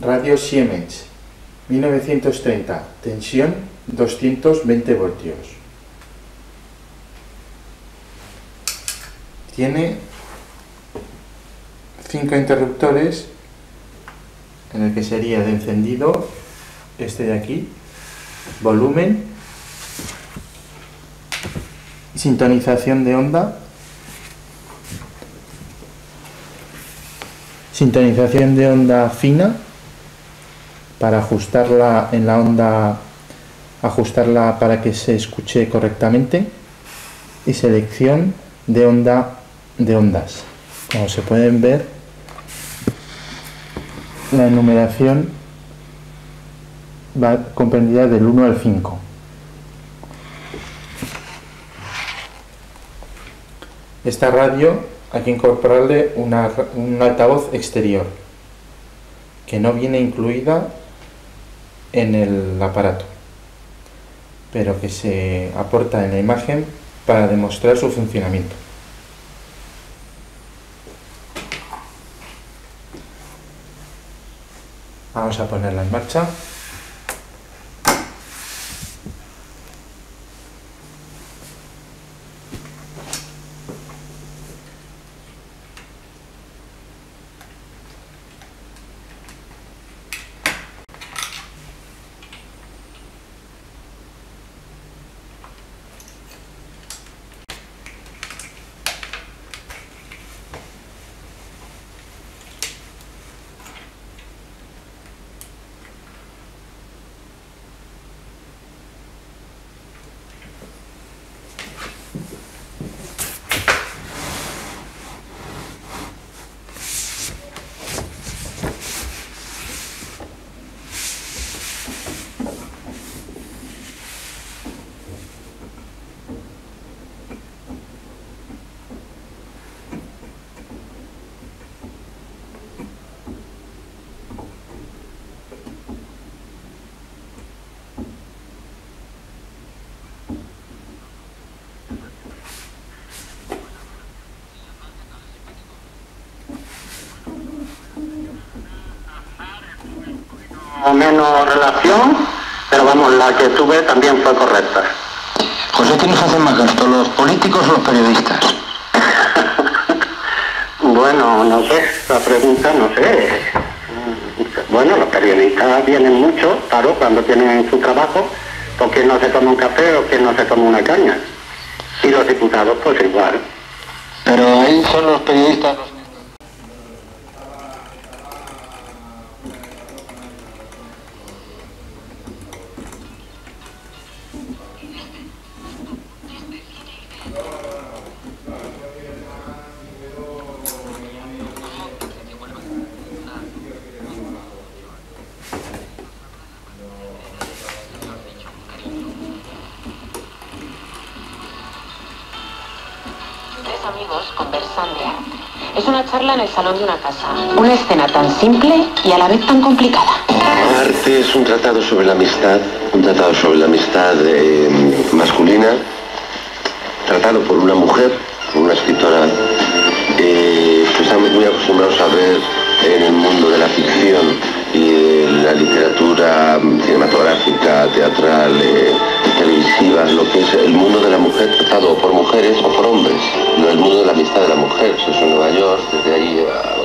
Radio Siemens, 1930, tensión 220 voltios. Tiene 5 interruptores, en el que sería de encendido, este de aquí, volumen, sintonización de onda, sintonización de onda fina, para ajustarla en la onda, ajustarla para que se escuche correctamente, y selección de onda de ondas. Como se pueden ver, la enumeración va comprendida del 1 al 5. Esta radio hay que incorporarle un altavoz exterior, que no viene incluida en el aparato, pero que se aporta en la imagen para demostrar su funcionamiento. Vamos a ponerla en marcha. Menos relación, pero vamos, la que tuve también fue correcta. José, ¿qué nos hacen más gasto, los políticos o los periodistas? Bueno, no sé, la pregunta no sé. Bueno, los periodistas vienen mucho, claro, cuando tienen su trabajo, porque no se toma un café o que no se toma una caña. Y los diputados, pues igual. Pero ahí son los periodistas. Amigos conversando. Es una charla en el salón de una casa. Una escena tan simple y a la vez tan complicada. Arte es un tratado sobre la amistad, masculina, tratado por una mujer, una escritora. Estamos muy acostumbrados a ver en el mundo de la ficción y la literatura cinematográfica, teatral, televisiva, lo que es el mundo de la mujer tratado por mujeres o por hombres, no el mundo de la amistad de la mujer, eso es en Nueva York, desde ahí a...